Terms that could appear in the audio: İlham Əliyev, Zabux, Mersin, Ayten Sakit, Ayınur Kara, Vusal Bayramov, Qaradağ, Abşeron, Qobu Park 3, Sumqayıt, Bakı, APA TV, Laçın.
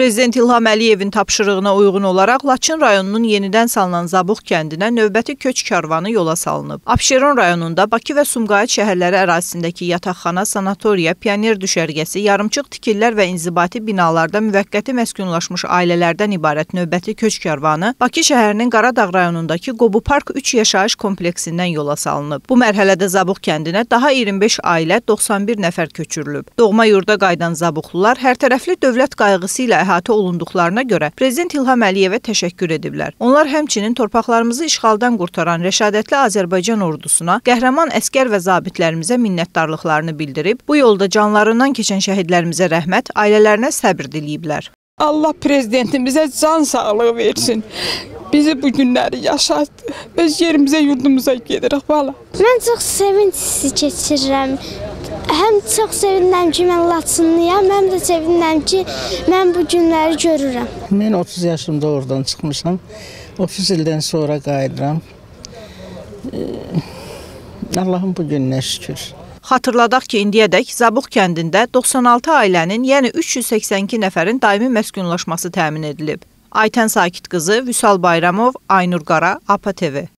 Prezident İlham Əliyevin tapşırığına uyğun olaraq Laçın rayonunun yenidən salınan Zabux kəndinə növbəti köç karvanı yola salınıb. Abşeron rayonunda Bakı və Sumqayıt şəhərləri ərazisindəki yataqxana, sanatoriya, pioner düşərgəsi, yarımçıq tikillər və inzibati binalarda müvəqqəti məskunlaşmış ailələrdən ibarət növbəti köç karvanı Bakı şəhərinin Qaradağ rayonundakı Qobu Park 3 yaşayış kompleksindən yola salınıb. Bu mərhələdə Zabux kəndinə daha 25 ailə, 91 nəfər köçürülüb. Doğma yurda qayıdan Zabuxlular hər tərəfli dövlət qayğısı ilə əhatə olunduqlarına görə Prezident İlham Əliyevə təşəkkür ediblər. Onlar həmçinin torpaqlarımızı işğaldan qurtaran rəşadətli Azərbaycan ordusuna, qəhrəman əskər və zabitlərimizə minnətdarlıqlarını bildirib, bu yolda canlarından keçən şəhidlərimizə rəhmət, ailələrinə səbir diləyiblər. Allah prezidentimizə can sağlığı versin. Bizi bu günləri yaşatdı. Öz yerimizə, yurdumuza gedirik valla. Mən çox sevinç keçirirəm. Həm çox sevinirəm ki, mən Laçınlıyam, həm də sevinirəm ki, mən bu günləri görürəm. Mən 30 yaşımda oradan çıxmışam. 30 ildən sonra qayıdıram. Allahım bu gününə şükür. Xatırladaq ki, indiyədək Zabux kəndində 96 ailənin, yəni 382 nəfərin daimi məskunlaşması təmin edilib. Ayten Sakit qızı, Vusal Bayramov, Ayınur Kara, APA TV.